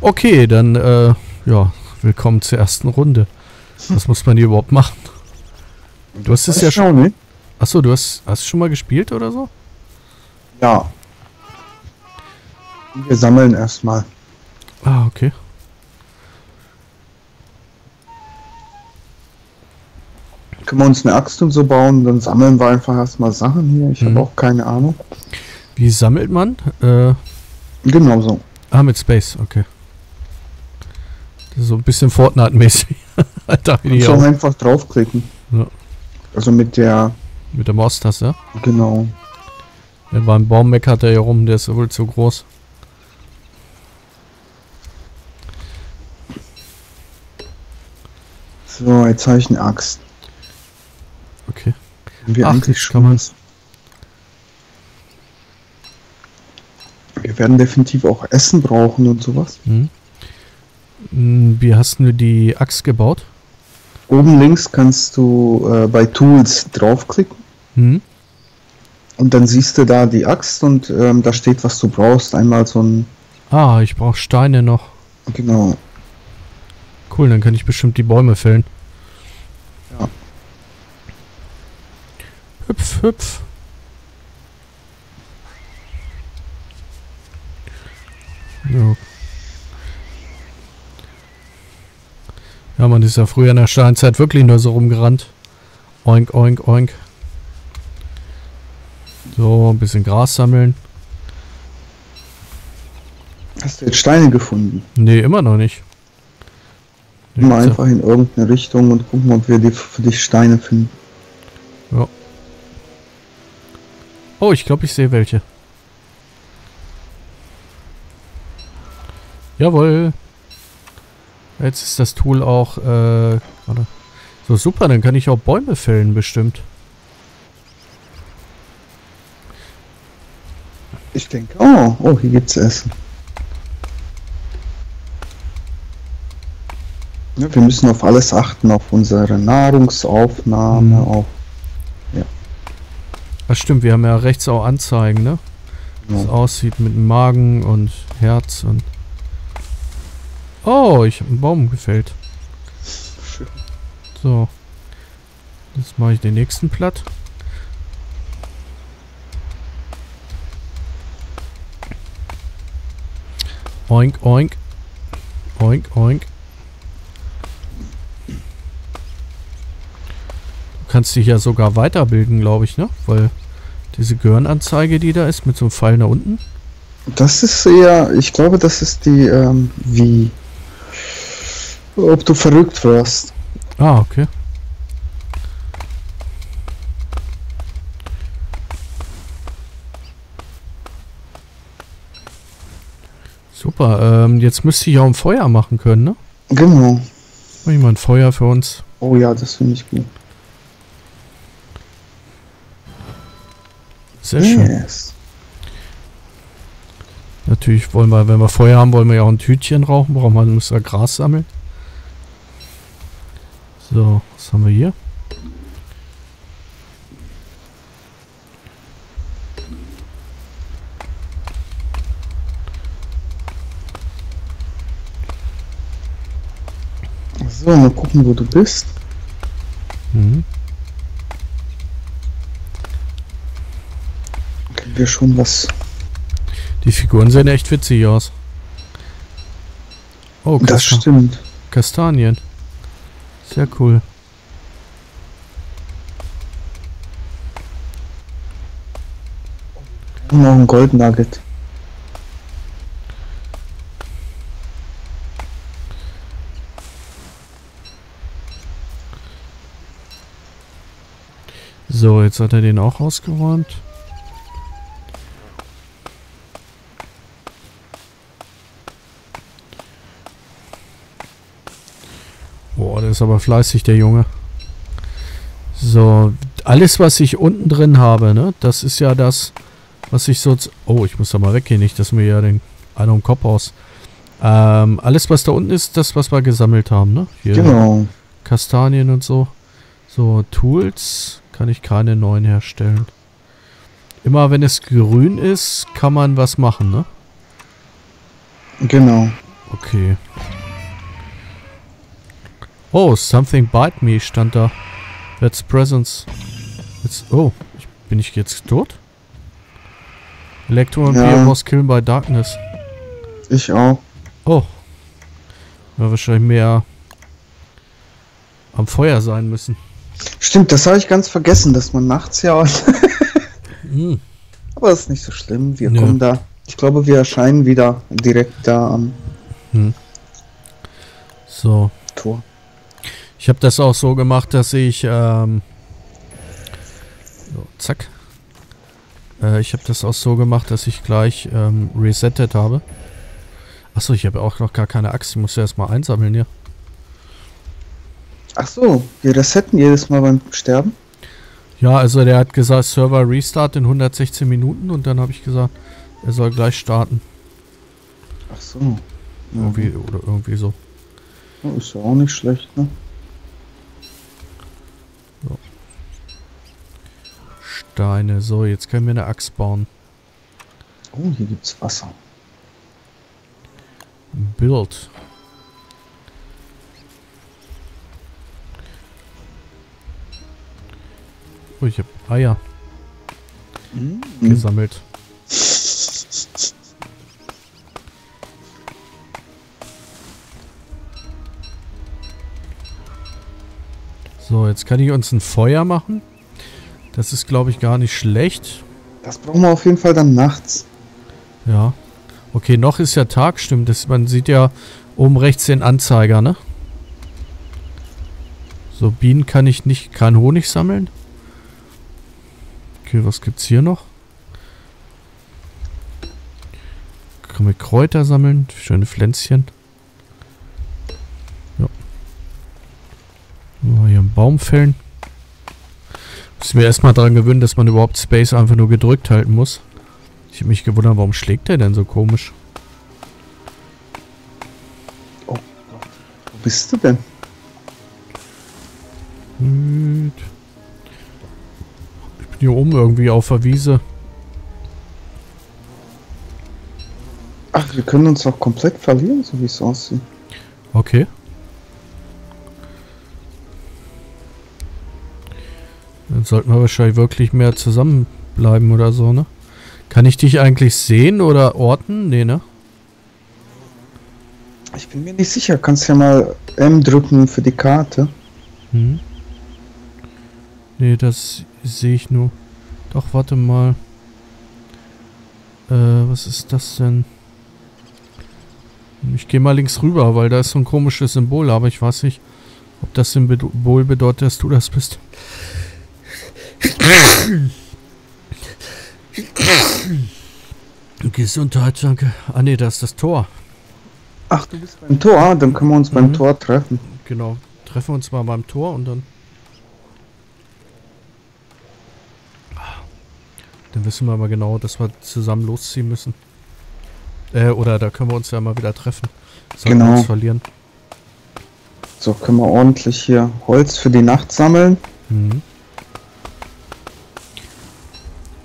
Okay, dann, ja, willkommen zur ersten Runde. Was muss man hier überhaupt machen? Du hast es ja schon... Achso, du hast schon mal gespielt oder so? Ja. Wir sammeln erstmal. Ah, okay. Können wir uns eine Axt und so bauen, dann sammeln wir einfach erstmal Sachen hier. Ich habe auch keine Ahnung. Wie sammelt man? Genau so. Ah, mit Space, okay. Das ist so ein bisschen Fortnite-mäßig. Da bin ich auch. Einfach draufklicken. Ja. Also mit der... Mit der Maustaste? Genau. Der war ein Baum meckert er hier rum, der ist wohl zu groß. So, jetzt habe ich eine Axt. Okay. Wir eigentlich schon kann man's. Wir werden definitiv auch Essen brauchen und sowas. Mhm. Wie hast du die Axt gebaut? Oben links kannst du bei Tools draufklicken. Mhm. Und dann siehst du da die Axt und da steht, was du brauchst. Einmal so ein... Ah, ich brauche Steine noch. Genau. Cool, dann kann ich bestimmt die Bäume fällen. Ja. Hüpf, hüpf. Ja. Ja, man ist ja früher in der Steinzeit wirklich nur so rumgerannt. Oink, oink, oink. So, ein bisschen Gras sammeln. Hast du jetzt Steine gefunden? Nee, immer noch nicht. Mal einfach in irgendeine Richtung und gucken, ob wir die, für dich Steine finden. Ja. Oh, ich glaube, ich sehe welche. Jawohl. Jetzt ist das Tool auch, warte. So, super, dann kann ich auch Bäume fällen, bestimmt. Ich denke, oh, hier gibt's Essen. Ja, wir müssen auf alles achten, auf unsere Nahrungsaufnahme, auf... Ja. Das stimmt, wir haben ja rechts auch Anzeigen, ne? Wie es aussieht mit dem Magen und Herz und... Oh, ich habe einen Baum gefällt. Schön. So. Jetzt mache ich den nächsten platt. Oink, oink. Oink, oink. Du kannst dich ja sogar weiterbilden, glaube ich, ne? Weil diese Gehirnanzeige, die da ist, mit so einem Pfeil nach unten. Das ist eher, ich glaube, das ist die, wie... Ob du verrückt wirst. Ah, okay. Super, jetzt müsste ich auch ein Feuer machen können, ne? Genau. Mach ich mal ein Feuer für uns. Oh ja, das finde ich gut. Sehr schön. Natürlich wollen wir, wenn wir Feuer haben, wollen wir ja auch ein Tütchen rauchen. Müssen wir Gras sammeln. So, was haben wir hier? So, mal gucken, wo du bist. Mhm. Können wir schon was... Die Figuren sehen echt witzig aus. Oh, das stimmt. Kastanien. Sehr cool. Und noch ein Goldnugget. So, jetzt hat er den auch ausgeräumt. Ist aber fleißig, der Junge. So, alles, was ich unten drin habe, ne, das ist ja das, was ich so... Oh, ich muss da mal weggehen, nicht, dass mir ja den einer im Kopf aus. Alles, was da unten ist, das, was wir gesammelt haben, ne? Hier, genau. Kastanien und so. So, Tools kann ich keine neuen herstellen. Immer wenn es grün ist, kann man was machen, ne? Genau. Okay. Oh, something bite me stand da. That's presents. It's, oh, bin ich jetzt tot? Elektrovampir was killed by darkness. Ich auch. Oh. War wahrscheinlich mehr am Feuer sein müssen. Stimmt, das habe ich ganz vergessen, dass man nachts ja... Aber das ist nicht so schlimm, wir kommen da... Ich glaube, wir erscheinen wieder direkt da am... So. Tor. Ich habe das auch so gemacht, dass ich... So, zack. Ich habe das auch so gemacht, dass ich gleich resettet habe. Achso, ich habe auch noch gar keine Axt. Ich muss ja erstmal einsammeln hier. Achso, wir resetten jedes Mal beim Sterben? Ja, also der hat gesagt, Server Restart in 116 Minuten und dann habe ich gesagt, er soll gleich starten. Achso. Ja. Irgendwie, oder irgendwie so. Ist ja auch nicht schlecht, ne? So. Steine. So, jetzt können wir eine Axt bauen. Oh, hier gibt's Wasser. Build. Oh, ich habe Eier gesammelt. So, jetzt kann ich uns ein Feuer machen. Das ist, glaube ich, gar nicht schlecht. Das brauchen wir auf jeden Fall dann nachts. Ja. Okay, noch ist ja Tag, stimmt. Das, man sieht ja oben rechts den Anzeiger, ne? So, Bienen kann ich nicht, kein Honig sammeln. Okay, was gibt's hier noch? Können wir Kräuter sammeln? Schöne Pflänzchen. Ja. Mal hier einen Baum fällen. Müssen wir erstmal daran gewöhnen, dass man überhaupt Space einfach nur gedrückt halten muss. Ich habe mich gewundert, warum schlägt der denn so komisch? Oh Gott. Wo bist du denn? Ich bin hier oben irgendwie auf der Wiese. Ach, wir können uns auch komplett verlieren, so wie es aussieht. Okay. Dann sollten wir wahrscheinlich wirklich mehr zusammenbleiben oder so, ne? Kann ich dich eigentlich sehen oder orten? Nee, ne? Ich bin mir nicht sicher. Kannst ja mal M drücken für die Karte. Hm. Nee, das sehe ich nur. Doch, warte mal. Was ist das denn? Ich gehe mal links rüber, weil da ist so ein komisches Symbol, aber ich weiß nicht, ob das Symbol bedeutet, dass du das bist. Gesundheit, danke. Ah ne, das ist das Tor. Ach, du bist beim Tor? Dann können wir uns beim Tor treffen. Genau, treffen wir uns mal beim Tor und dann... Dann wissen wir aber genau, dass wir zusammen losziehen müssen. Oder da können wir uns ja mal wieder treffen. Sollen wir uns verlieren. So, können wir ordentlich hier Holz für die Nacht sammeln. Mhm.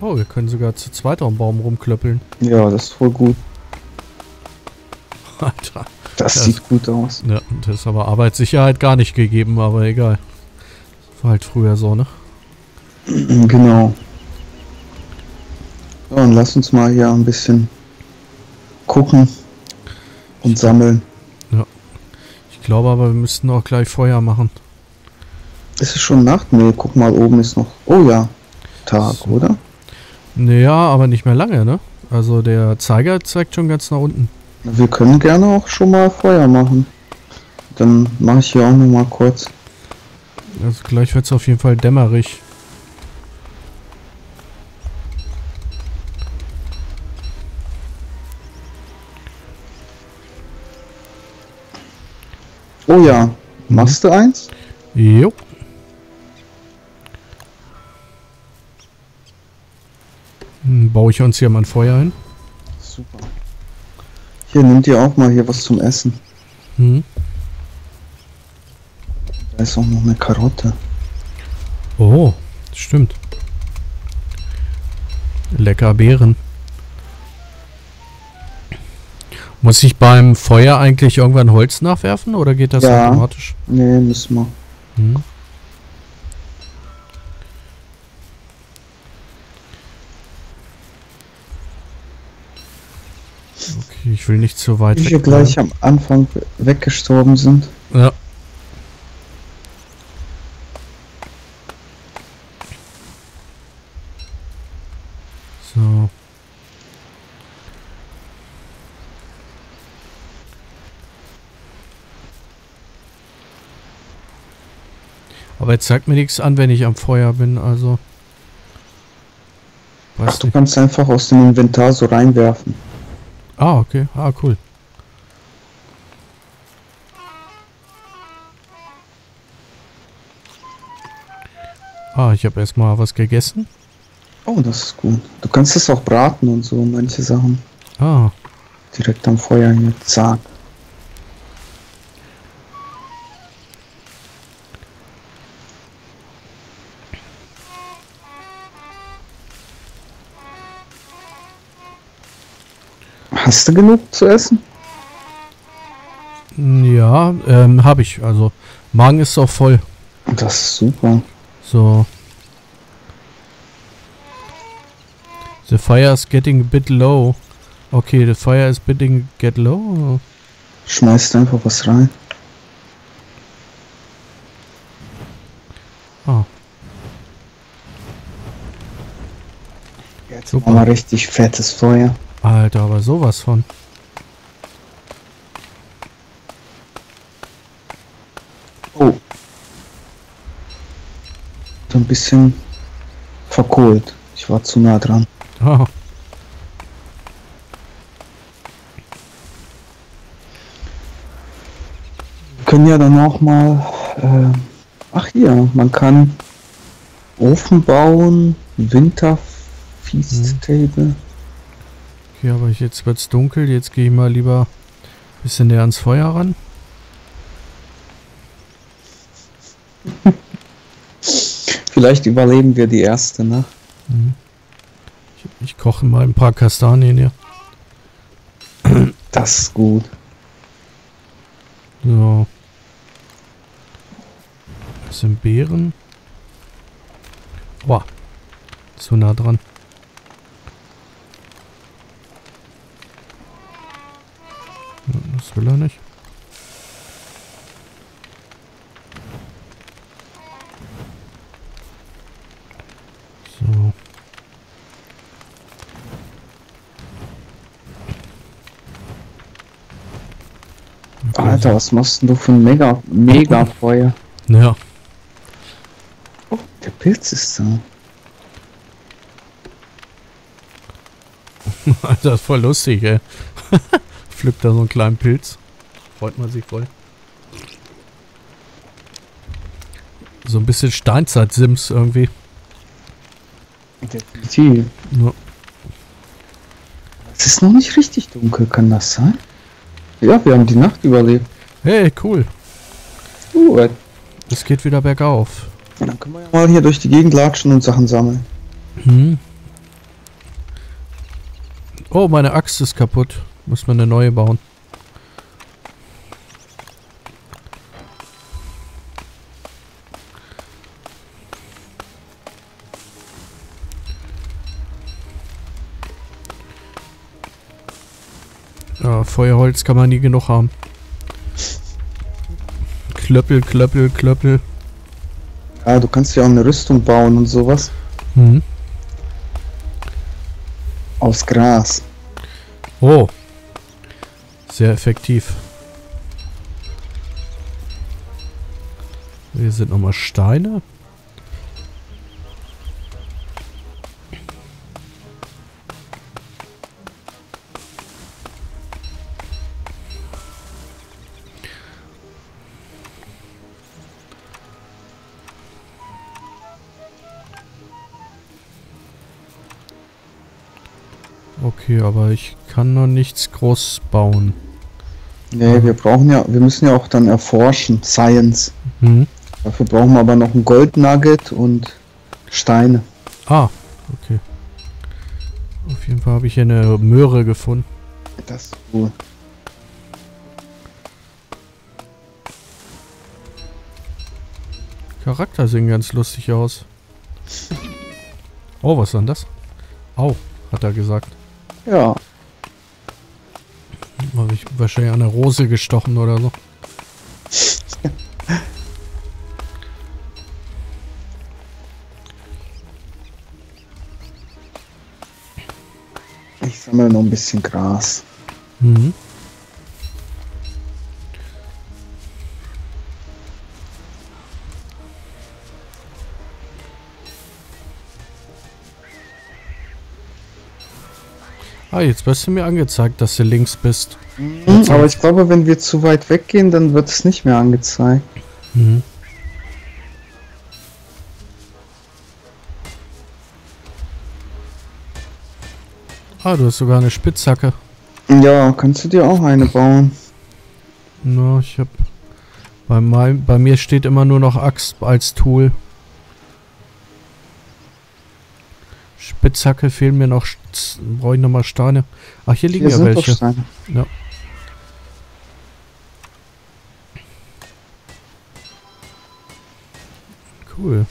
Oh, wir können sogar zu zweit am Baum rumklöppeln. Ja, das ist voll gut. Alter. Das sieht gut aus. Ja, das ist aber Arbeitssicherheit gar nicht gegeben, aber egal. War halt früher so, ne? Genau. So, und lass uns mal hier ein bisschen gucken und sammeln. Ja. Ich glaube aber, wir müssten auch gleich Feuer machen. Ist es schon Nacht? Nee, guck mal, oben ist noch... Oh ja, Tag, so. Oder? Naja, aber nicht mehr lange, ne? Also der Zeiger zeigt schon ganz nach unten. Wir können gerne auch schon mal Feuer machen. Dann mache ich hier auch noch mal kurz. Also gleich wird es auf jeden Fall dämmerig. Oh ja, machst du eins? Jo. Baue ich uns hier mal ein Feuer ein. Super. Hier, nimmt ihr auch mal hier was zum Essen. Hm. Da ist auch noch eine Karotte. Oh, stimmt. Lecker Beeren. Muss ich beim Feuer eigentlich irgendwann Holz nachwerfen oder geht das automatisch? Nee, müssen wir. Hm. Okay, ich will nicht zu weit weg. Die gleich am Anfang weggestorben sind. Ja. So. Aber jetzt zeigt mir nichts an, wenn ich am Feuer bin, also. Ach, du kannst einfach aus dem Inventar so reinwerfen. Ah, okay. Ah, cool. Ah, ich habe erstmal was gegessen. Oh, das ist gut. Du kannst das auch braten und so, manche Sachen. Ah. Direkt am Feuer hier. Zack. Hast du genug zu essen? Ja, habe ich. Also, Magen ist auch voll. Das ist super. So. The fire is getting a bit low. Okay, the fire is getting low. Schmeißt einfach was rein. Ah. Jetzt super. Mal richtig fettes Feuer. Alter, aber sowas von. Oh. So ein bisschen verkohlt. Ich war zu nah dran. Oh. Wir können ja dann auch mal... ach hier, man kann Ofen bauen, Winterfeast-Table. Hm. Ja, aber jetzt wird's dunkel, jetzt gehe ich mal lieber ein bisschen näher ans Feuer ran. Vielleicht überleben wir die erste, ne? Ich koche mal ein paar Kastanien hier. Das ist gut. So. Das sind Beeren. Boah. Zu nah dran. Das will er nicht. So. Okay, Alter, so. Was machst denn du für ein mega Feuer? Naja. Oh, der Pilz ist da. Alter, das ist voll lustig, ey. Pflückt da so einen kleinen Pilz. Freut man sich voll. So ein bisschen Steinzeit-Sims irgendwie. Definitiv. Ja. Es ist noch nicht richtig dunkel, kann das sein? Ja, wir haben die Nacht überlebt. Hey, cool. Es geht wieder bergauf. Ja, dann können wir ja mal hier durch die Gegend latschen und Sachen sammeln. Hm. Oh, meine Axt ist kaputt. Muss man eine neue bauen. Ja, Feuerholz kann man nie genug haben. Klöppel, Klöppel, Klöppel. Ja, du kannst ja auch eine Rüstung bauen und sowas. Mhm. Aus Gras. Oh. Sehr effektiv. Hier sind nochmal Steine. Okay, aber ich kann noch nichts groß bauen. Nee, wir müssen ja auch dann erforschen, Science. Mhm. Dafür brauchen wir aber noch ein Goldnugget und Steine. Ah, okay. Auf jeden Fall habe ich hier eine Möhre gefunden. Das ist cool. Charakter sehen ganz lustig aus. Oh, was ist denn das? Au, hat er gesagt. Ja. Habe ich wahrscheinlich an der Rose gestochen oder so. Ich sammle noch ein bisschen Gras. Mhm. Ah, jetzt wirst du mir angezeigt, dass du links bist. Mhm, aber ich glaube, wenn wir zu weit weggehen, dann wird es nicht mehr angezeigt. Mhm. Ah, du hast sogar eine Spitzhacke. Ja, kannst du dir auch eine bauen? Na, ich hab... Bei mir steht immer nur noch Axt als Tool. Spitzhacke fehlen mir noch, brauche ich nochmal Steine. Ach, hier liegen ja welche. Ja. Cool.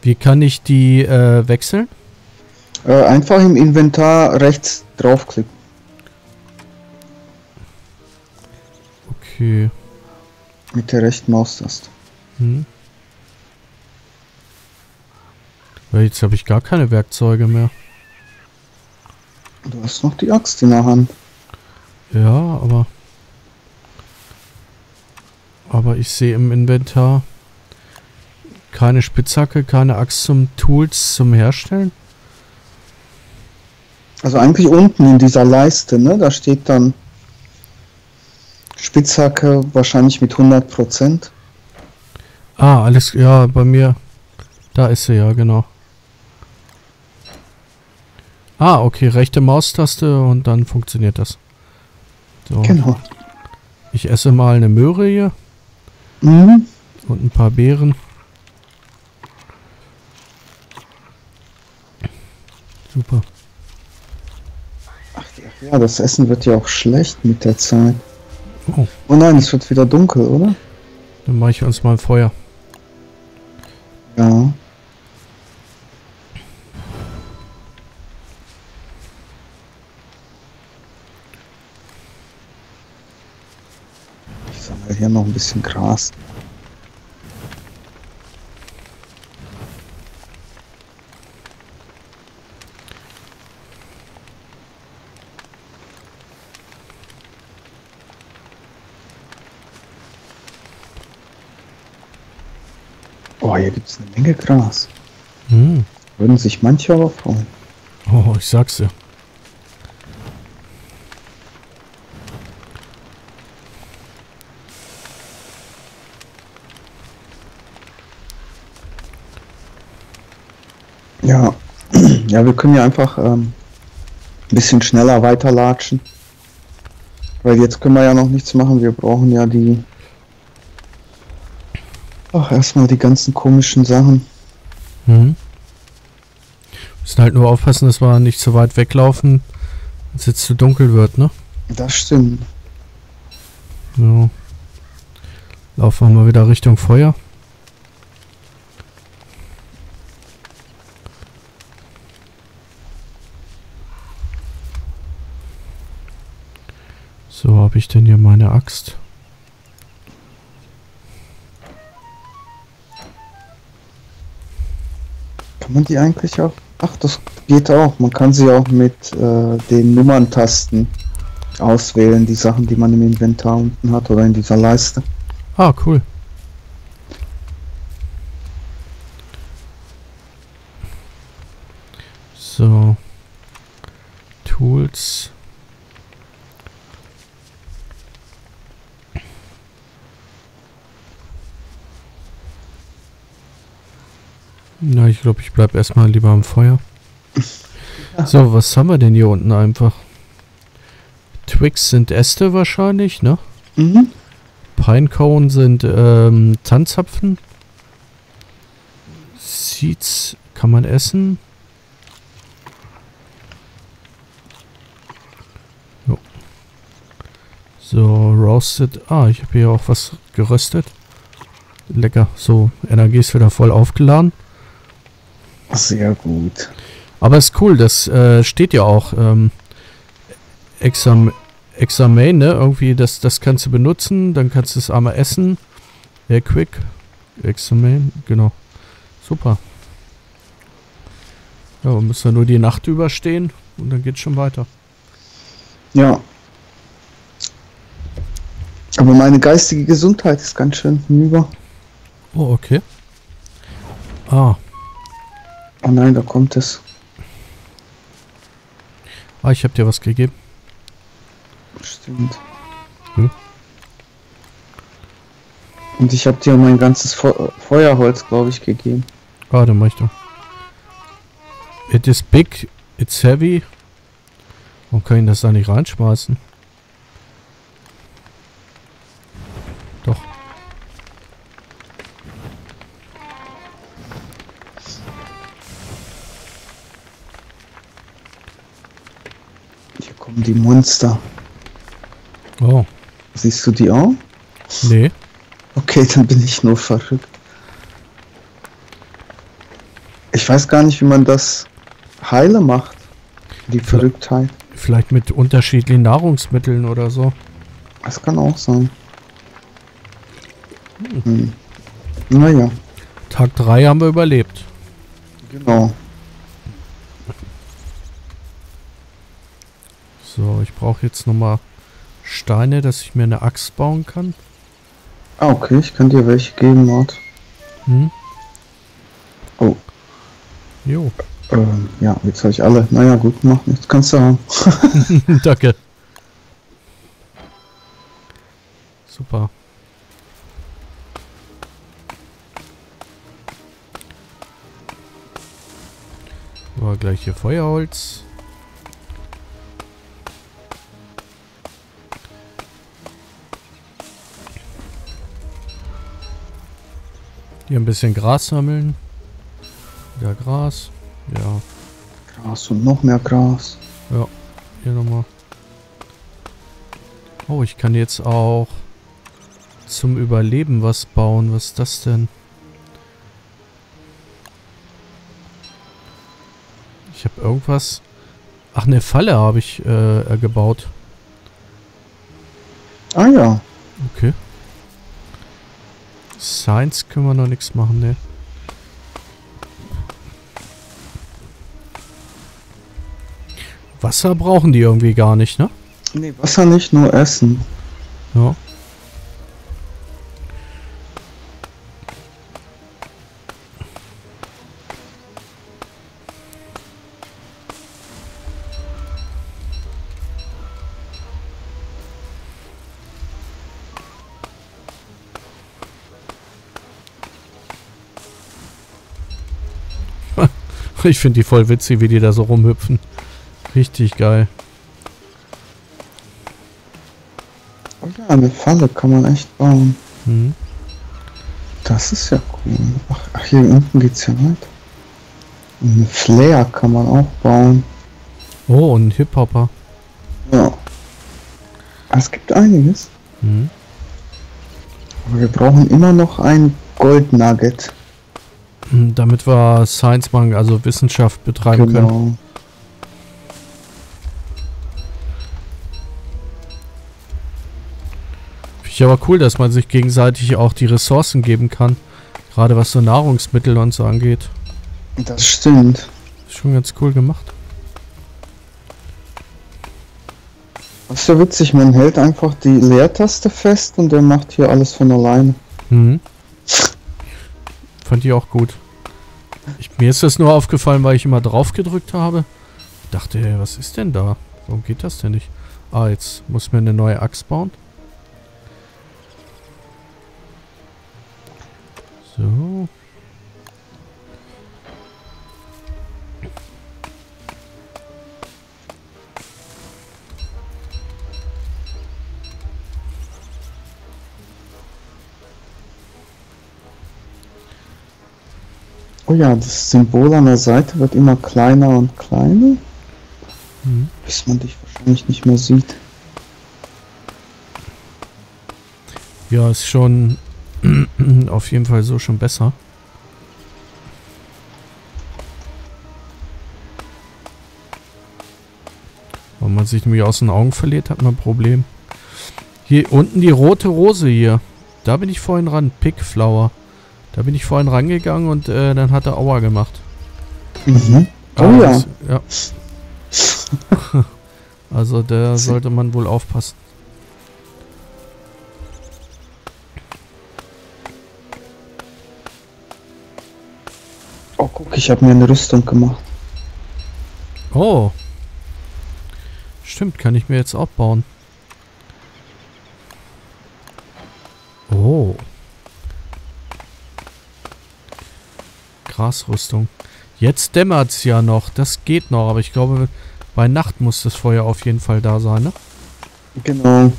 Wie kann ich die wechseln? Einfach im Inventar rechts draufklicken. Okay. Mit der rechten Maustaste. Hm. Jetzt habe ich gar keine Werkzeuge mehr. Du hast noch die Axt in der Hand. Ja, aber... Aber ich sehe im Inventar keine Spitzhacke, keine Axt zum Tools zum Herstellen. Also eigentlich unten in dieser Leiste, ne? Da steht dann Spitzhacke wahrscheinlich mit 100%. Ah, alles... Ja, bei mir... Da ist sie ja, genau. Ah, okay, rechte Maustaste und dann funktioniert das. So. Genau. Ich esse mal eine Möhre hier. Mhm. Und ein paar Beeren. Super. Ach ja, das Essen wird ja auch schlecht mit der Zeit. Oh, oh nein, es wird wieder dunkel, oder? Dann mache ich uns mal ein Feuer. Ja. Ich sammle hier noch ein bisschen Gras. Oh, hier gibt es eine Menge Gras. Hm. Würden sich manche aber freuen. Oh, ich sag's dir. Ja, ja, wir können ja einfach ein bisschen schneller weiterlatschen. Weil jetzt können wir ja noch nichts machen. Wir brauchen ja die... Ach, erstmal die ganzen komischen Sachen. Mhm. Müssen halt nur aufpassen, dass wir nicht so weit weglaufen, dass es jetzt zu dunkel wird, ne? Das stimmt. So. Laufen wir mal wieder Richtung Feuer. So, habe ich denn hier meine Axt? Man die eigentlich auch? Ach, das geht auch. Man kann sie auch mit den Nummerntasten auswählen, die Sachen, die man im Inventar unten hat oder in dieser Leiste. Ah, cool. So. Tools. Na, ich glaube, ich bleibe erstmal lieber am Feuer. So, was haben wir denn hier unten einfach? Twigs sind Äste wahrscheinlich, ne? Mhm. Pinecone sind Tanzzapfen. Seeds kann man essen. Jo. So, Roasted. Ah, ich habe hier auch was geröstet. Lecker. So, Energie ist wieder voll aufgeladen. Sehr gut. Aber ist cool, das steht ja auch. Examen, ne? Irgendwie, das kannst du benutzen, dann kannst du es einmal essen. Air Quick. Examen, genau. Super. Ja, wir müssen ja nur die Nacht überstehen und dann geht's schon weiter. Ja. Aber meine geistige Gesundheit ist ganz schön hinüber. Oh, okay. Ah. Oh nein, da kommt es. Ah, ich hab dir was gegeben. Stimmt. Hm? Und ich habe dir mein ganzes Feuerholz, glaube ich, gegeben. Ah, dann mach ich doch. It is big, it's heavy. Warum kann ich das da nicht reinschmeißen? Doch. Hier kommen die Monster. Oh. Siehst du die auch? Nee. Okay, dann bin ich nur verrückt. Ich weiß gar nicht, wie man das heile macht. Die Verrücktheit. Vielleicht mit unterschiedlichen Nahrungsmitteln oder so. Das kann auch sein. Hm. Naja. Tag 3 haben wir überlebt. Genau. So, ich brauche jetzt nochmal Steine, dass ich mir eine Axt bauen kann. Ah, okay, ich kann dir welche geben, Mart. Hm? Oh. Jo. Ja, jetzt habe ich alle. Naja, gut gemacht. Jetzt kannst du haben. Danke. Super. War gleich hier Feuerholz. Hier ein bisschen Gras sammeln. Ja, Gras. Ja. Gras und noch mehr Gras. Ja, hier nochmal. Oh, ich kann jetzt auch zum Überleben was bauen. Was ist das denn? Ich habe irgendwas... Ach, eine Falle habe ich gebaut. Ah ja. Okay. Science können wir noch nichts machen, ne? Wasser brauchen die irgendwie gar nicht, ne? Ne, Wasser nicht, nur Essen. Ja. Ich finde die voll witzig, wie die da so rumhüpfen. Richtig geil. Ja, eine Falle kann man echt bauen. Mhm. Das ist ja cool. Ach, hier unten geht's ja weit. Ein Flair kann man auch bauen. Oh, und ein Hip-Hopper. Ja. Es gibt einiges. Mhm. Aber wir brauchen immer noch ein Gold-Nugget. Damit wir Science machen, also Wissenschaft betreiben können. Finde ich aber cool, dass man sich gegenseitig auch die Ressourcen geben kann. Gerade was so Nahrungsmittel und so angeht. Das stimmt. Ist schon ganz cool gemacht. Das ist ja witzig, man hält einfach die Leertaste fest und der macht hier alles von alleine. Mhm. Fand ich auch gut. Mir ist das nur aufgefallen, weil ich immer drauf gedrückt habe. Ich dachte, hey, was ist denn da? Warum geht das denn nicht? Ah, jetzt muss ich mir eine neue Axt bauen. So. Oh ja, das Symbol an der Seite wird immer kleiner und kleiner, bis man dich wahrscheinlich nicht mehr sieht. Ja, ist schon Auf jeden Fall so schon besser. Wenn man sich nämlich aus den Augen verliert, hat man ein Problem. Hier unten die rote Rose hier. Da bin ich vorhin ran. Pickflower. Da bin ich vorhin rangegangen und dann hat er Aua gemacht. Mhm. Oh also, ja. Ja. Also da sollte man wohl aufpassen. Oh, guck, ich habe mir eine Rüstung gemacht. Oh. Stimmt, kann ich mir jetzt auch bauen. Oh. Grasrüstung. Jetzt dämmert es ja noch. Das geht noch, aber ich glaube, bei Nacht muss das Feuer auf jeden Fall da sein, ne? Genau.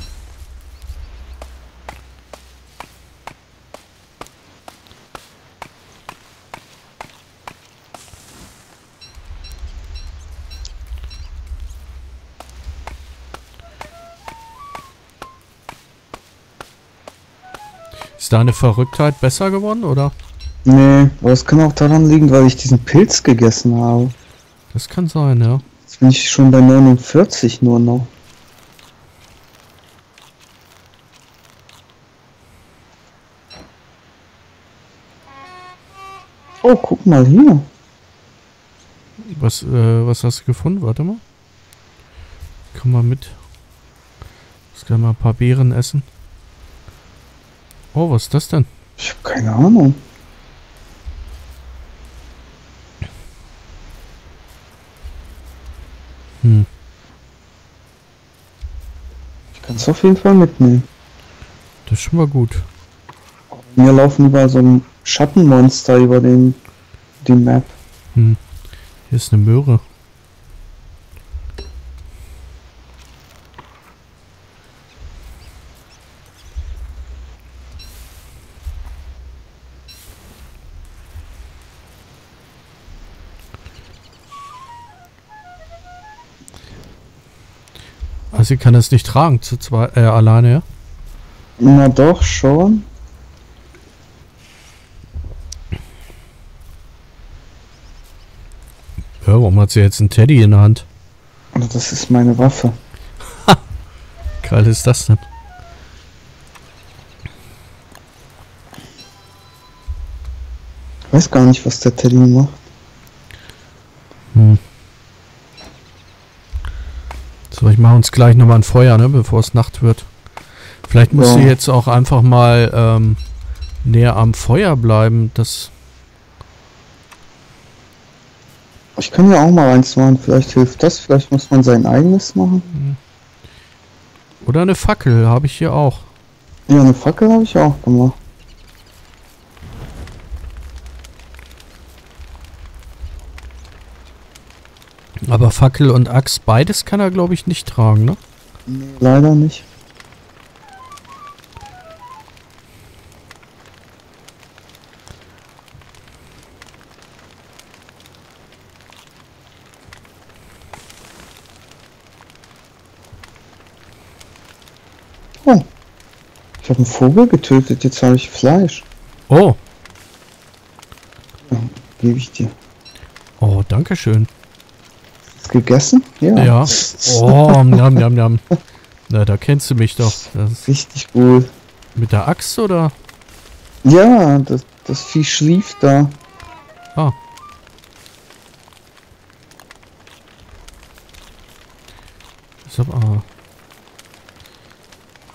Ist deine Verrücktheit besser geworden, oder? Nee, aber es kann auch daran liegen, weil ich diesen Pilz gegessen habe. Das kann sein, ja. Jetzt bin ich schon bei 49 nur noch. Oh, guck mal hier. Was hast du gefunden? Warte mal. Komm mal mit. Jetzt können wir ein paar Beeren essen. Oh, was ist das denn? Ich habe keine Ahnung. Hm. Ich kann es auf jeden Fall mitnehmen. Das ist schon mal gut. Mir laufen überall so ein Schattenmonster über die Map. Hm. Hier ist eine Möhre. Sie kann es nicht tragen, zu zwei, alleine, ja? Na doch, schon. Ja, warum hat sie jetzt einen Teddy in der Hand? Das ist meine Waffe. Ha! Geil ist das denn? Ich weiß gar nicht, was der Teddy macht. Hm. So, ich mache uns gleich nochmal ein Feuer, ne, bevor es Nacht wird. Vielleicht musst du jetzt auch einfach mal näher am Feuer bleiben. Das ich kann ja auch mal eins machen, vielleicht hilft das, vielleicht muss man sein eigenes machen. Oder eine Fackel habe ich hier auch. Ja, eine Fackel habe ich auch gemacht. Aber Fackel und Axt, beides kann er, glaube ich, nicht tragen, ne? Nee, leider nicht. Oh. Ich habe einen Vogel getötet, jetzt habe ich Fleisch. Oh. Ja, gebe ich dir. Oh, danke schön. Gegessen? Ja. Ja. Oh, njam, njam, njam. Na, da kennst du mich doch. Das ist richtig gut. Mit der Axt, oder? Ja, das Vieh schlief da. Ah. So, ah.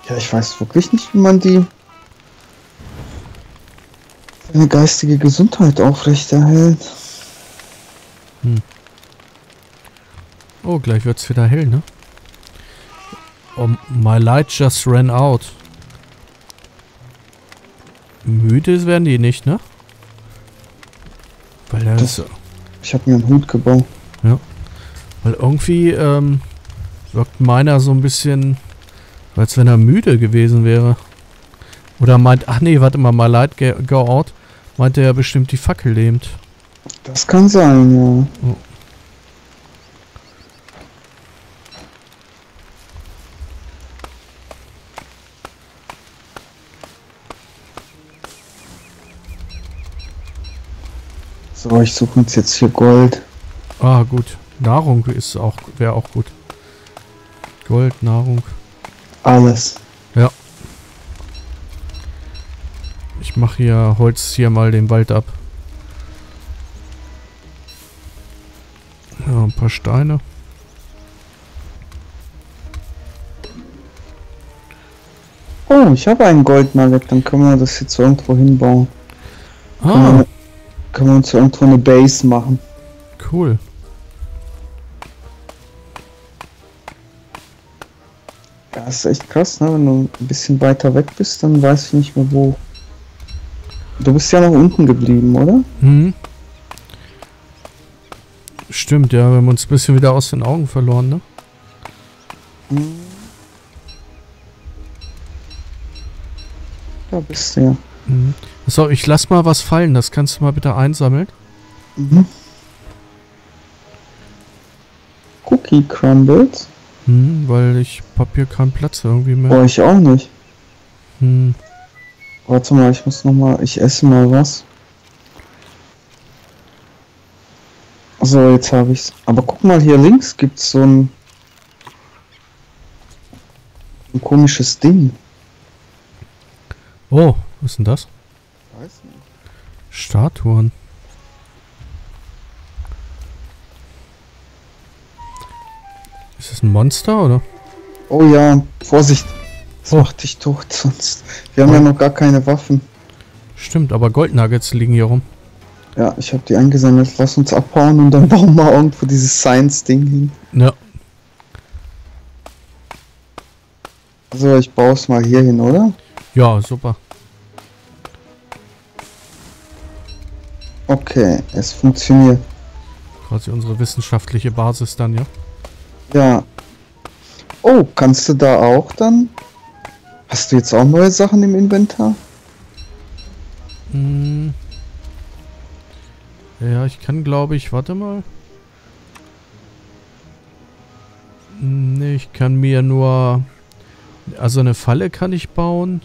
Ja, ich weiß wirklich nicht, wie man seine geistige Gesundheit aufrechterhält. Hm. Oh, gleich wird's wieder hell, ne? Oh, my light just ran out. Müde werden die nicht, ne? Weil da ist... Ich hab mir einen Hut gebaut. Ja. Weil irgendwie, wirkt meiner so ein bisschen, als wenn er müde gewesen wäre. Oder meint... Ach nee, warte mal, my light go out. Meint er ja bestimmt, die Fackel lähmt. Das kann sein, ja. Oh. So, ich suche uns jetzt hier Gold. Ah, gut. Nahrung ist auch, wäre auch gut. Gold, Nahrung. Alles. Ja. Ich mache hier Holz hier mal den Wald ab. Ja, ein paar Steine. Oh, ich habe einen Goldnugget, dann können wir das jetzt irgendwo hinbauen. Ah. Können wir uns irgendwo eine Base machen. Cool. Ja, ist echt krass, ne? Wenn du ein bisschen weiter weg bist, dann weiß ich nicht mehr wo. Du bist ja noch unten geblieben, oder? Mhm. Stimmt, ja, wir haben uns ein bisschen wieder aus den Augen verloren, ne? Mhm. Da bist du ja. Mhm. So, ich lass mal was fallen, das kannst du mal bitte einsammeln. Mhm. Cookie Crumbles? Mhm, weil ich hab hier keinen Platz irgendwie mehr. Oh, ich auch nicht. Mhm. Warte mal, ich muss noch mal, ich esse mal was. So, jetzt habe ich's. Aber guck mal, hier links gibt's so ein komisches Ding. Oh, was ist denn das? Weiß nicht. Statuen. Ist das ein Monster, oder? Oh ja, Vorsicht. Das macht dich tot, sonst. Wir haben ja noch gar keine Waffen. Stimmt, aber Goldnuggets liegen hier rum. Ja, ich habe die eingesammelt. Lass uns abhauen und dann bauen wir irgendwo dieses Science-Ding hin. Ja. Also, ich baue es mal hier hin, oder? Ja, super. Okay, es funktioniert. Quasi unsere wissenschaftliche Basis dann, ja? Ja. Oh, kannst du da auch dann? Hast du jetzt auch neue Sachen im Inventar? Hm. Ja, ich kann, glaube ich, warte mal. Nee, ich kann mir nur... Also eine Falle kann ich bauen.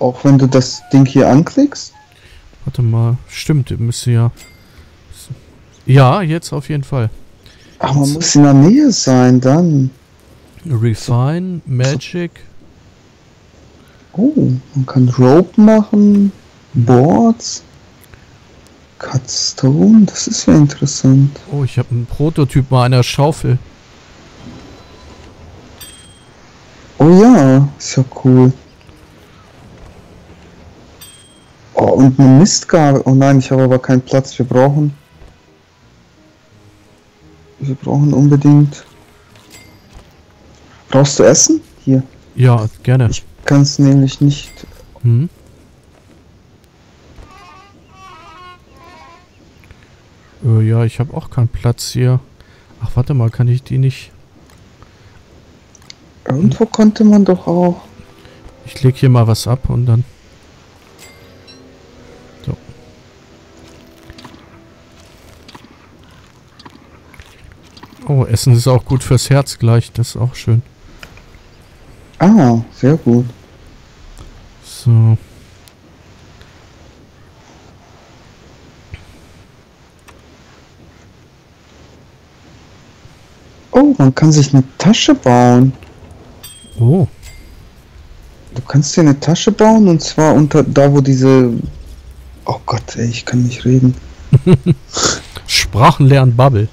Auch wenn du das Ding hier anklickst? Warte mal, stimmt, müsste ja... Ja, jetzt auf jeden Fall. Ach, man muss in der Nähe sein, dann. Refine, Magic. Oh, man kann Rope machen, Boards, Cutstone, das ist ja interessant. Oh, ich habe einen Prototyp mal einer Schaufel. Oh ja, ist ja cool. Oh, und eine Mistgabel. Oh nein, ich habe aber keinen Platz. Wir brauchen unbedingt... Brauchst du Essen? Hier. Ja, gerne. Ich kann es nämlich nicht... Hm. Ja, ich habe auch keinen Platz hier. Ach, warte mal, kann ich die nicht... Irgendwo konnte man doch auch... Ich lege hier mal was ab und dann... So. Oh, Essen ist auch gut fürs Herz gleich, das ist auch schön. Ah, sehr gut. So. Oh, man kann sich eine Tasche bauen. Oh. Du kannst dir eine Tasche bauen und zwar unter da, wo diese... Oh Gott, ey, ich kann nicht reden. Sprachen lernen Bubble.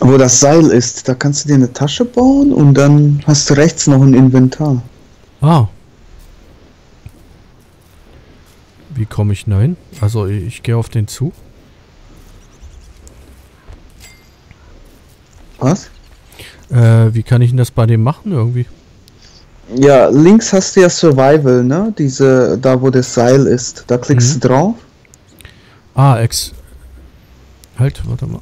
Wo das Seil ist, da kannst du dir eine Tasche bauen und dann hast du rechts noch ein Inventar. Ah. Wie komme ich da hin? Also ich gehe auf den zu. Was? Wie kann ich denn das bei dem machen irgendwie? Ja, links hast du ja Survival, ne? Diese, da wo das Seil ist. Da klickst du drauf. Ah, Halt, warte mal.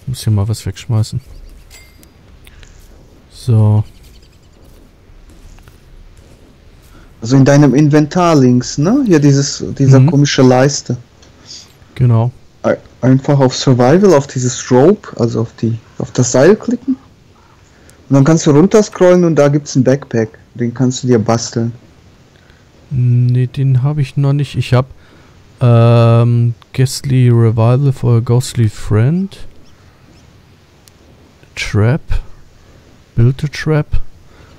Ich muss hier mal was wegschmeißen. So. Also in deinem Inventar links, ne? Hier dieser komische Leiste. Genau. Einfach auf Survival, auf dieses Rope, also auf das Seil klicken. Und dann kannst du runterscrollen und da gibt es einen Backpack. Den kannst du dir basteln. Ne, den habe ich noch nicht. Ich habe Ghastly Revival for a Ghostly Friend. Trap. Build a Trap.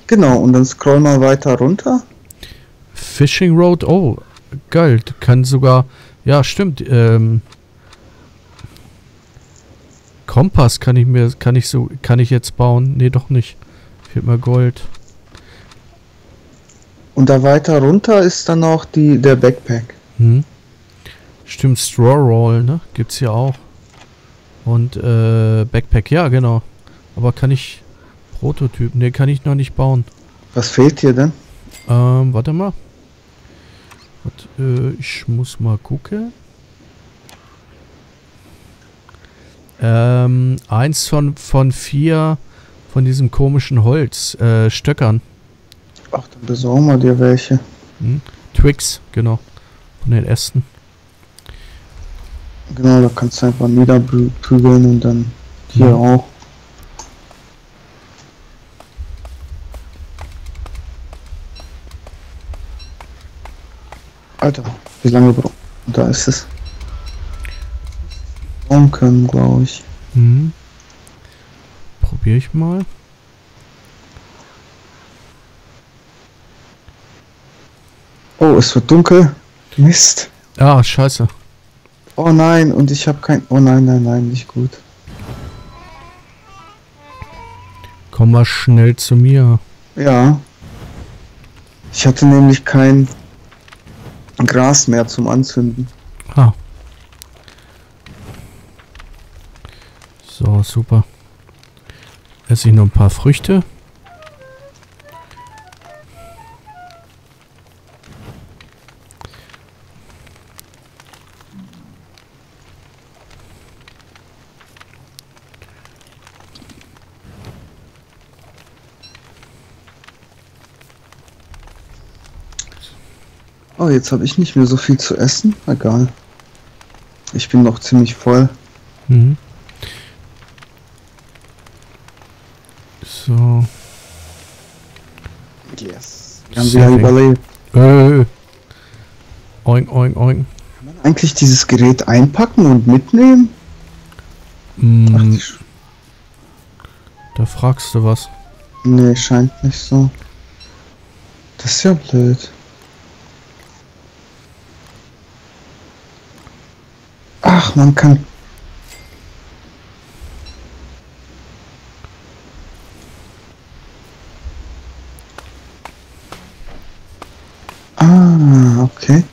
Genau, und dann scroll mal weiter runter. Fishing Road, oh, geil, kann sogar, ja stimmt, Kompass kann ich mir, kann ich jetzt bauen? Ne, doch nicht. Fehlt mir Gold. Und da weiter runter ist dann auch die, der Backpack. Hm. Stimmt, Straw Roll, ne? Gibt's ja auch. Und Backpack, ja genau. Aber kann ich Prototyp? Ne, kann ich noch nicht bauen. Was fehlt hier denn? Warte mal. Und, ich muss mal gucken. Eins von 4 von diesem komischen Holz, Stöckern. Ach, dann besorgen wir dir welche. Hm? Twigs, genau. Von den Ästen. Genau, da kannst du einfach niederprügeln und dann hier auch. Alter, wie lange braucht man? Da ist es. Bauen können, glaube ich. Hm. Probiere ich mal. Oh, es wird dunkel. Mist. Ah, scheiße. Oh nein, und ich habe kein... Oh nein, nein, nein, nicht gut. Komm mal schnell zu mir. Ja. Ich hatte nämlich kein Gras mehr zum Anzünden. Ah. So, super. Esse ich noch ein paar Früchte. Oh, jetzt habe ich nicht mehr so viel zu essen. Egal. Ich bin noch ziemlich voll. Mhm. So. Yes. Haben sie ja überlebt. Oing, oing, oing. Kann man eigentlich dieses Gerät einpacken und mitnehmen? Mm. Ach, da fragst du was. Nee, scheint nicht so. Das ist ja blöd. Ach, man kann... Okay.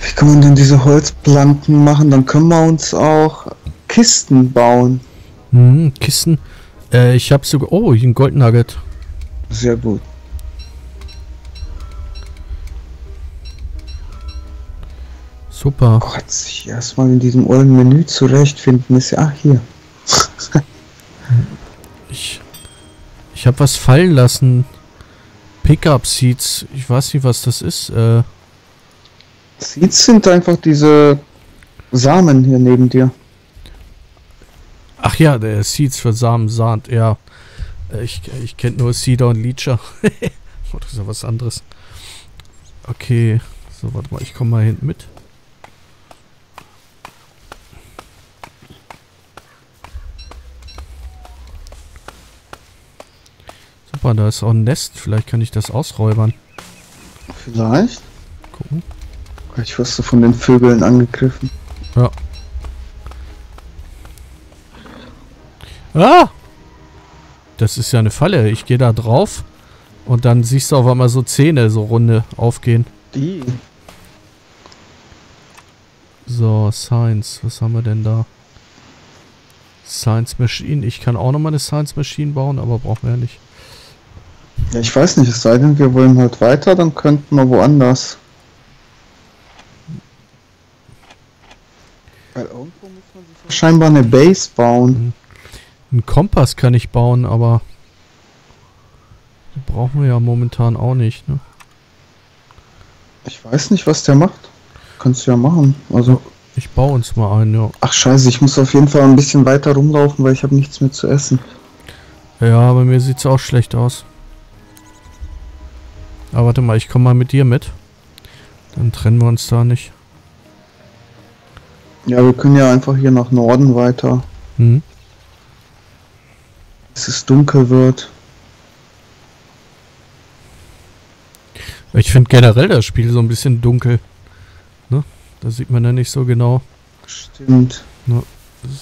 Wie kann man denn diese Holzplanken machen? Dann können wir uns auch Kisten bauen. Hm, Kisten. Ich habe sogar... Oh, ein Goldnugget. Sehr gut. Super. Gott, sich erstmal in diesem ollen Menü zurechtfinden ist ja... Ach, hier. Ich habe was fallen lassen. Pickup Seeds, ich weiß nicht, was das ist. Seeds sind einfach diese Samen hier neben dir. Ach ja, der Seeds für Samen, Sand, ja. Ich kenne nur Cedar und Leecher. Oh, das ist ja was anderes. Okay, so, warte mal, ich komme mal hinten mit. Da ist auch ein Nest. Vielleicht kann ich das ausräubern. Vielleicht. Gucken. Ich wusste von den Vögeln angegriffen. Ja. Ah! Das ist ja eine Falle. Ich gehe da drauf und dann siehst du auf einmal so Zähne, so runde aufgehen. Die. So, Science. Was haben wir denn da? Science Machine. Ich kann auch nochmal eine Science Machine bauen, aber brauchen wir ja nicht. Ja, ich weiß nicht, es sei denn, wir wollen halt weiter, dann könnten wir woanders. Weil irgendwo muss man sich scheinbar eine Base bauen. Einen Kompass kann ich bauen, aber den brauchen wir ja momentan auch nicht, ne? Ich weiß nicht, was der macht. Kannst du ja machen, also... Ich baue uns mal einen, ja. Ach scheiße, ich muss auf jeden Fall ein bisschen weiter rumlaufen, weil ich habe nichts mehr zu essen. Ja, bei mir sieht es auch schlecht aus. Aber warte mal, ich komme mal mit dir mit. Dann trennen wir uns da nicht. Ja, wir können ja einfach hier nach Norden weiter. Mhm. Bis es dunkel wird. Ich finde generell das Spiel so ein bisschen dunkel. Ne? Da sieht man ja nicht so genau. Stimmt. Na,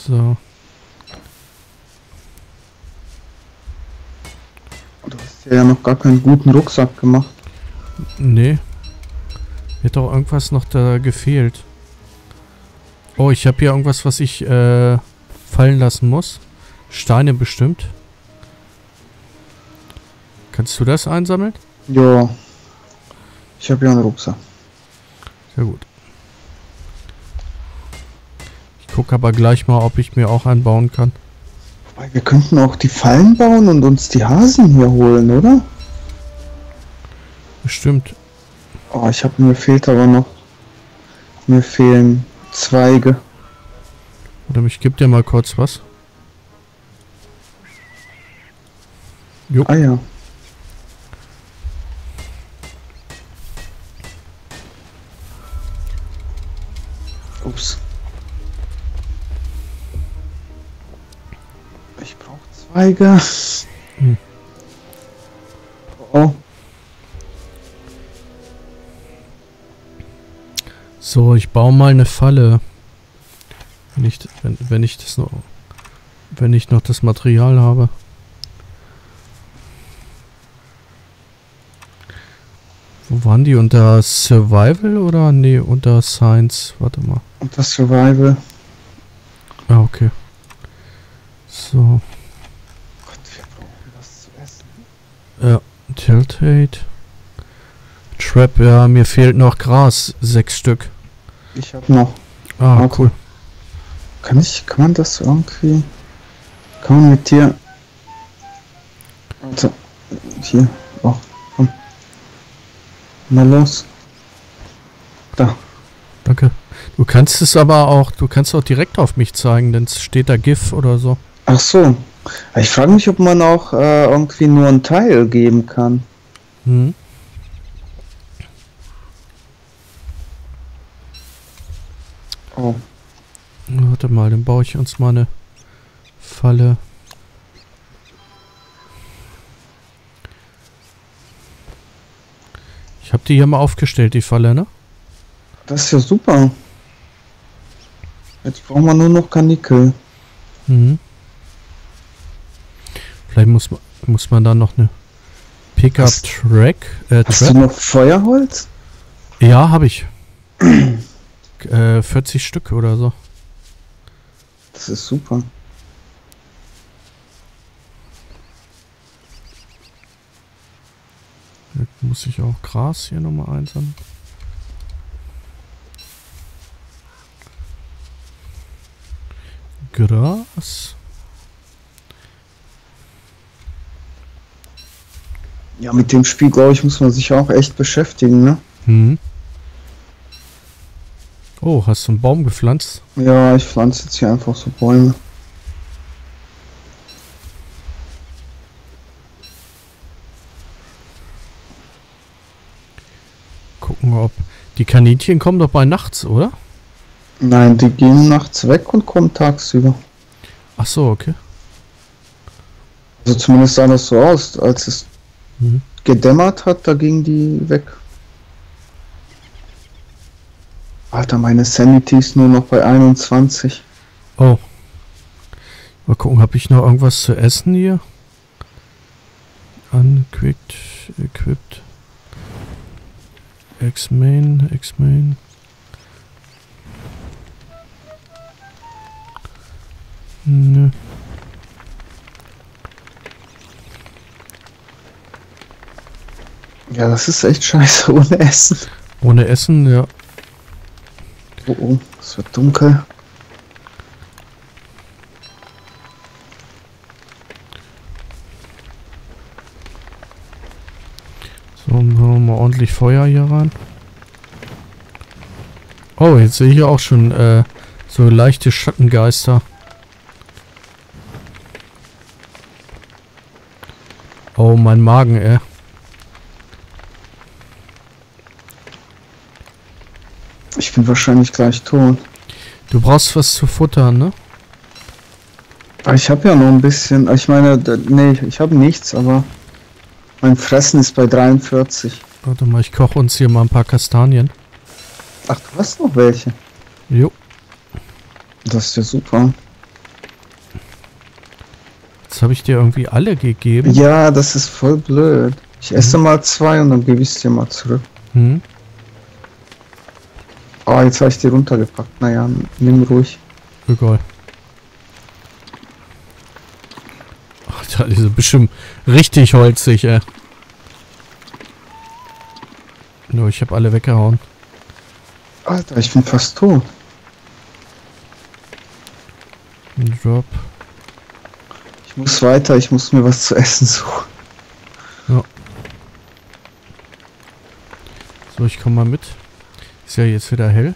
so. Du hast ja noch gar keinen guten Rucksack gemacht. Nee. Hätte auch irgendwas noch da gefehlt. Oh, ich habe hier irgendwas, was ich fallen lassen muss. Steine bestimmt. Kannst du das einsammeln? Ja. Ich habe hier einen Rucksack. Sehr gut. Ich gucke aber gleich mal, ob ich mir auch einen bauen kann. Wobei, wir könnten auch die Fallen bauen und uns die Hasen hier holen, oder? Bestimmt. Oh, ich habe mir fehlt aber noch. Mir fehlen Zweige. Oder ich gebe dir mal kurz was. Jo. Ah ja. Ups. Ich brauche Zweige. Hm. Oh. So, ich baue mal eine Falle. Wenn ich noch das Material habe. Wo waren die? Unter Survival oder? Nee, unter Science. Warte mal. Unter Survival. Ah, okay. So. Gott, wir brauchen was zu essen. Ja, Tiltate. Trap, ja, mir fehlt noch Gras. 6 Stück. Ich hab noch. Ah, okay. Cool. Kann man das irgendwie... Kann man mit dir... Also, hier. Oh. Mal los. Da. Danke. Du kannst es aber auch, du kannst auch direkt auf mich zeigen, denn es steht da GIF oder so. Ach so. Ich frage mich, ob man auch irgendwie nur einen Teil geben kann. Hm. Oh. Warte mal, dann baue ich uns mal eine Falle. Ich habe die hier mal aufgestellt, die Falle, ne? Das ist ja super. Jetzt brauchen wir nur noch Karnickel. Mhm. Vielleicht muss man da noch eine Pickup-Track. Hast du noch Feuerholz? Ja, habe ich. 40 Stück oder so. Das ist super. Jetzt muss ich auch Gras hier nochmal einsammeln. Gras. Ja, mit dem Spiel, glaube ich, muss man sich auch echt beschäftigen, ne? Hm. Oh, hast du einen Baum gepflanzt? Ja, ich pflanze jetzt hier einfach so Bäume. Die Kaninchen kommen doch bei nachts, oder? Nein, die gehen nachts weg und kommen tagsüber. Ach so, okay. Also zumindest sah das so aus, als es gedämmert hat, da gingen die weg. Alter, meine Sanity ist nur noch bei 21. Oh. Mal gucken, habe ich noch irgendwas zu essen hier? Equipped. X-Main. Nö. Ja, das ist echt scheiße ohne Essen. Ohne Essen, ja. Oh, es wird dunkel. Ordentlich Feuer hier rein. Oh, jetzt sehe ich ja auch schon so leichte Schattengeister. Oh, mein Magen, ey. Ich bin wahrscheinlich gleich tot. Du brauchst was zu futtern, ne? Ich habe ja noch ein bisschen. Ich meine, nee, ich habe nichts, aber mein Fressen ist bei 43. Warte mal, ich koche uns hier mal ein paar Kastanien. Ach, du hast noch welche? Jo. Das ist ja super. Jetzt habe ich dir irgendwie alle gegeben. Ja, das ist voll blöd. Ich esse mal zwei und dann gebe ich es dir mal zurück. Hm. Oh, jetzt habe ich die runtergepackt. Naja, nimm ruhig. Egal. Alter, die sind bestimmt richtig holzig, ey. Nur, ich habe alle weggehauen. Alter, ich bin fast tot. Ein Drop. Ich muss weiter, ich muss mir was zu essen suchen. Ja. So, ich komme mal mit. Ist ja jetzt wieder hell.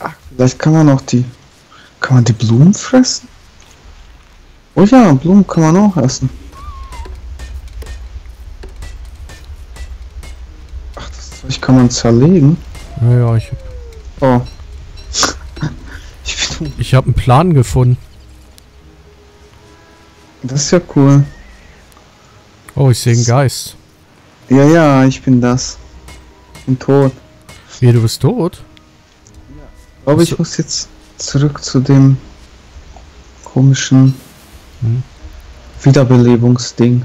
Ach, vielleicht kann man noch die... Kann man die Blumen fressen? Oh ja, Blumen kann man auch essen. Ach, das Zeug kann man zerlegen. Naja, ich hab... Oh. Ich hab einen Plan gefunden. Das ist ja cool. Oh, ich sehe einen Geist. Ja, ja, ich bin das. Ich bin tot. Wie, du bist tot? Ja. Aber ich muss jetzt zurück zu dem komischen Wiederbelebungsding.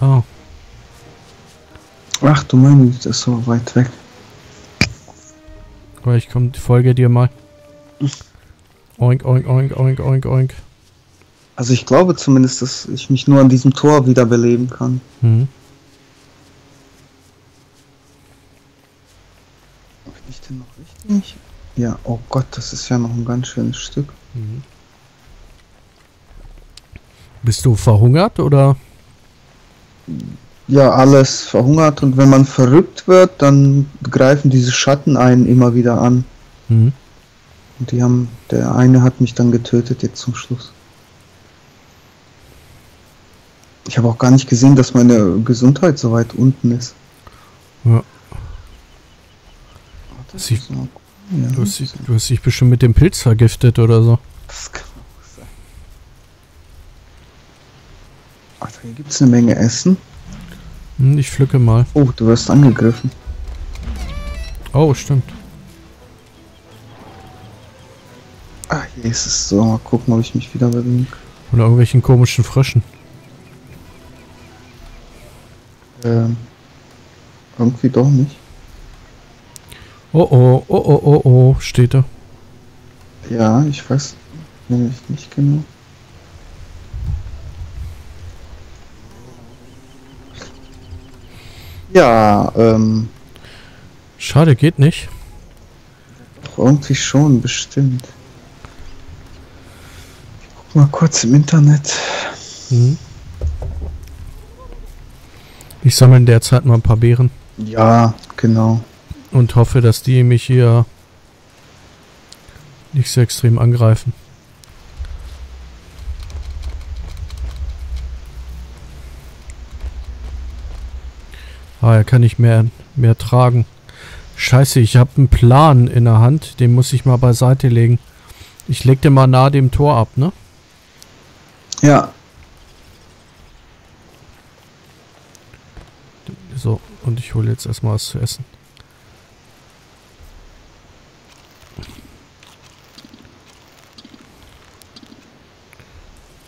Oh. Ach du meine Güte, das ist so weit weg. Aber ich komm, folge dir mal. Oink, oink, oink, oink, oink, oink. Also ich glaube zumindest, dass ich mich nur an diesem Tor wiederbeleben kann. Hm. Bin ich denn noch richtig? Ja, oh Gott, das ist ja noch ein ganz schönes Stück. Hm. Bist du verhungert, oder? Ja, alles verhungert. Und wenn man verrückt wird, dann greifen diese Schatten einen immer wieder an. Hm. Und die haben, der eine hat mich dann getötet jetzt zum Schluss. Ich habe auch gar nicht gesehen, dass meine Gesundheit so weit unten ist. Ja. Du hast dich bestimmt mit dem Pilz vergiftet oder so. Das kann auch sein. Alter, hier gibt es eine Menge Essen. Ich pflücke mal. Oh, du wirst angegriffen. Oh, stimmt. Ah, hier ist es so. Mal gucken, ob ich mich wieder bewege. Oder irgendwelchen komischen Fröschen. Irgendwie doch nicht. Oh, steht da. Ja, ich weiß nämlich nicht genau. Ja, schade, geht nicht. Doch, irgendwie schon, bestimmt. Ich guck mal kurz im Internet. Hm. Ich sammle in der Zeit mal ein paar Beeren. Ja, genau. Und hoffe, dass die mich hier nicht so extrem angreifen. Ah, er kann nicht mehr tragen. Scheiße, ich habe einen Plan in der Hand. Den muss ich mal beiseite legen. Ich leg den mal nahe dem Tor ab, ne? Ja. So, und ich hole jetzt erstmal was zu essen.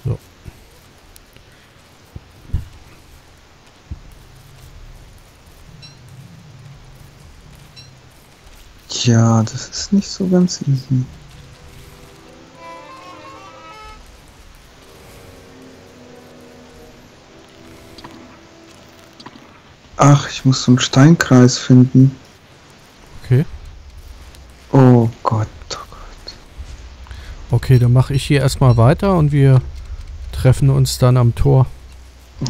So. Tja, das ist nicht so ganz easy. Ach, ich muss so einen Steinkreis finden. Okay. Oh Gott, oh Gott. Okay, dann mache ich hier erstmal weiter und wir treffen uns dann am Tor.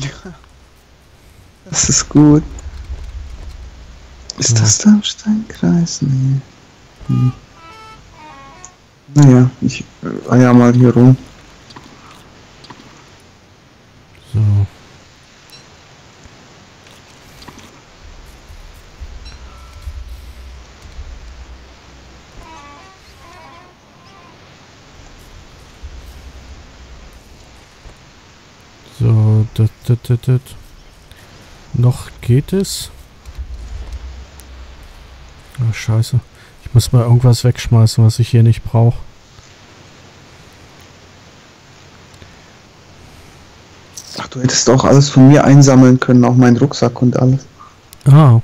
Ja. Das ist gut. Ist das da ein Steinkreis? Nee. Hm. Naja, ich eier mal hier rum. So. So, das. Noch geht es. Ach, scheiße. Ich muss mal irgendwas wegschmeißen, was ich hier nicht brauche. Ach, du hättest auch alles von mir einsammeln können, auch meinen Rucksack und alles. Ah.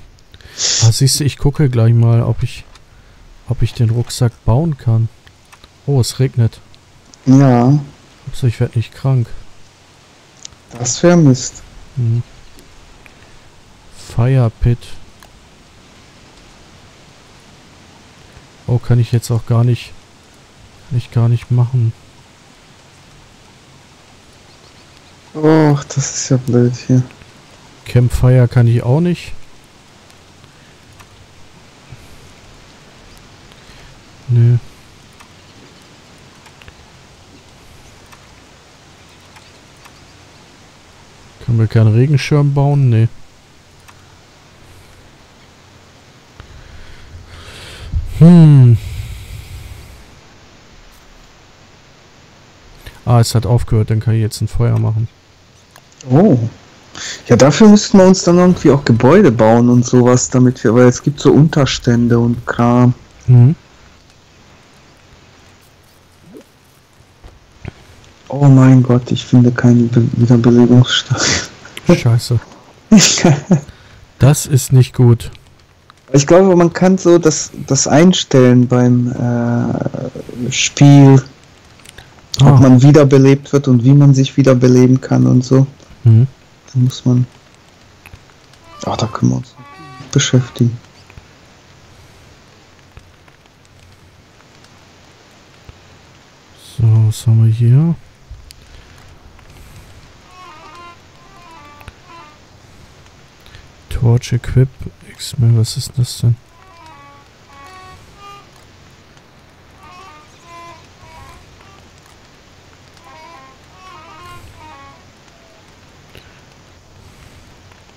Siehst du, ich gucke gleich mal, ob ich den Rucksack bauen kann. Oh, es regnet. Ja. Also, ich werde nicht krank. Das wäre Mist. Hm. Fire Pit. Oh, kann ich jetzt auch gar nicht machen. Oh, das ist ja blöd hier. Campfire kann ich auch nicht. Nö. Können wir keinen Regenschirm bauen? Nee. Hm. Ah, es hat aufgehört, dann kann ich jetzt ein Feuer machen. Oh. Ja, dafür müssten wir uns dann irgendwie auch Gebäude bauen und sowas, damit wir, weil es gibt so Unterstände und Kram. Mhm. Oh mein Gott, ich finde keinen Wiederbelebungsstand. Scheiße. Das ist nicht gut. Ich glaube, man kann so das einstellen beim Spiel, ob man wiederbelebt wird und wie man sich wiederbeleben kann und so. Mhm. Da muss man... Ach, da können wir uns beschäftigen. So, was haben wir hier? Torch Equip, X-Men, was ist das denn?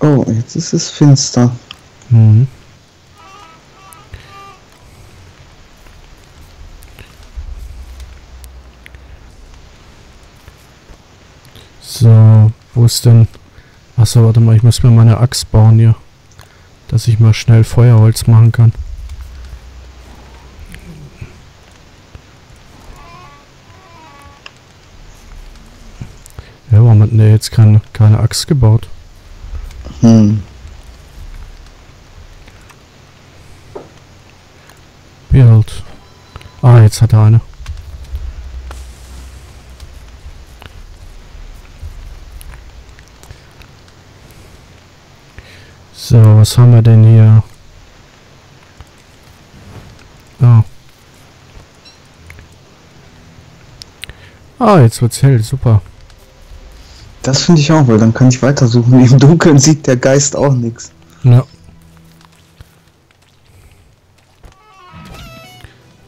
Oh, jetzt ist es finster. Mhm. So, wo ist denn... Achso, warte mal, ich muss mir meine Axt bauen hier. Dass ich mal schnell Feuerholz machen kann. Ja, warum hat denn der jetzt keine Axt gebaut? Hm. Build. Ah, jetzt hat er eine. So, was haben wir denn hier? Ah. Ah, jetzt wird's hell, super. Das finde ich auch, weil dann kann ich weitersuchen. Im Dunkeln sieht der Geist auch nichts. Ja.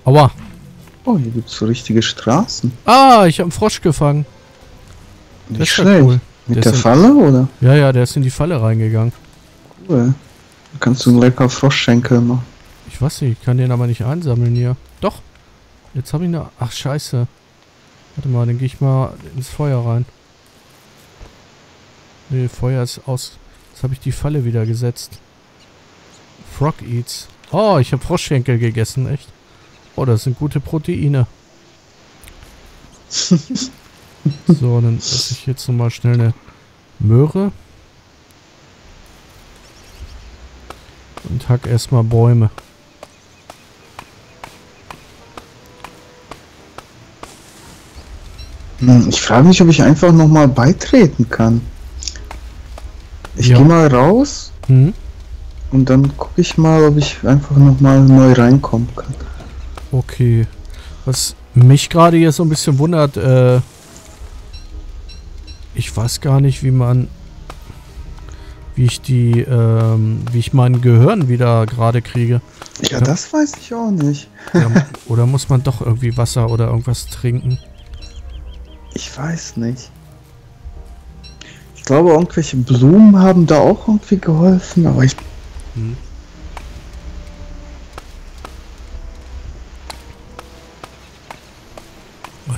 Aua. Oh, hier gibt's so richtige Straßen. Ah, ich habe einen Frosch gefangen. Nicht schlecht. Cool. Mit der Falle, oder? Ja, ja, der ist in die Falle reingegangen. Cool. Dann kannst du einen lecker Froschschenkel machen. Ich weiß nicht, ich kann den aber nicht einsammeln hier. Doch. Jetzt habe ich eine... Ach, scheiße. Warte mal, dann gehe ich mal ins Feuer rein. Nee, Feuer ist aus. Jetzt habe ich die Falle wieder gesetzt. Frog Eats. Oh, ich habe Froschschenkel gegessen, echt. Oh, das sind gute Proteine. So, dann esse ich jetzt nochmal schnell eine Möhre. Und hack erstmal Bäume. Ich frage mich, ob ich einfach nochmal beitreten kann. Ich gehe mal raus und dann gucke ich mal, ob ich einfach nochmal neu reinkommen kann. Okay. Was mich gerade hier so ein bisschen wundert, ich weiß gar nicht, wie ich mein Gehirn wieder gerade kriege. Ja, das weiß ich auch nicht. Ja, oder muss man doch irgendwie Wasser oder irgendwas trinken? Ich weiß nicht. Ich glaube, irgendwelche Blumen haben da auch irgendwie geholfen, aber ich... Hm.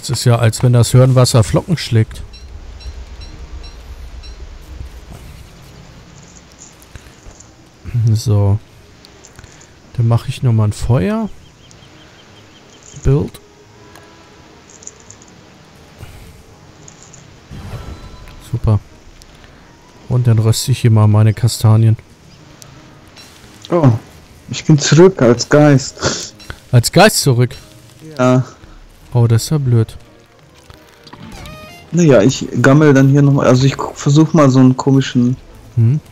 Es ist ja, als wenn das Hirnwasser Flocken schlägt. So. Dann mache ich nochmal ein Feuer. Build. Super. Und dann röste ich hier mal meine Kastanien. Oh, ich bin zurück als Geist. Als Geist zurück? Ja. Oh, das ist ja blöd. Naja, ich gammel dann hier nochmal. Also ich versuche mal so einen komischen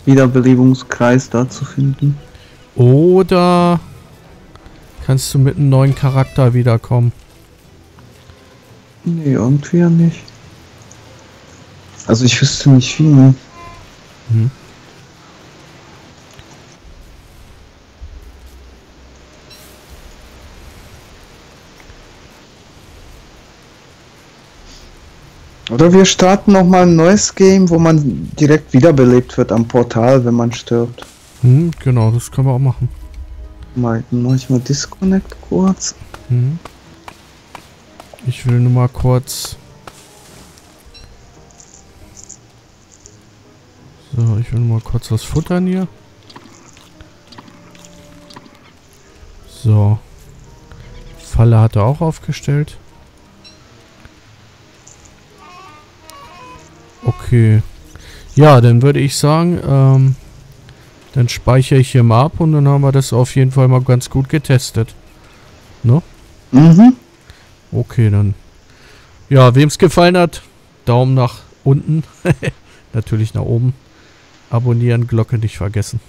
Wiederbelebungskreis da zu finden. Oder kannst du mit einem neuen Charakter wiederkommen? Nee, irgendwie ja nicht. Also ich wüsste nicht viel mehr. Hm. Oder wir starten nochmal ein neues Game, wo man direkt wiederbelebt wird am Portal, wenn man stirbt. Hm, genau, das können wir auch machen. Mach ich mal Disconnect kurz. Hm. Ich will nur mal kurz... So, ich will nur mal kurz was futtern hier. So. Falle hat er auch aufgestellt. Okay. Ja, dann würde ich sagen, dann speichere ich hier mal ab und dann haben wir das auf jeden Fall mal ganz gut getestet. Ne? Mhm. Okay, dann. Ja, wem es gefallen hat, Daumen nach unten. Natürlich nach oben. Abonnieren, Glocke nicht vergessen.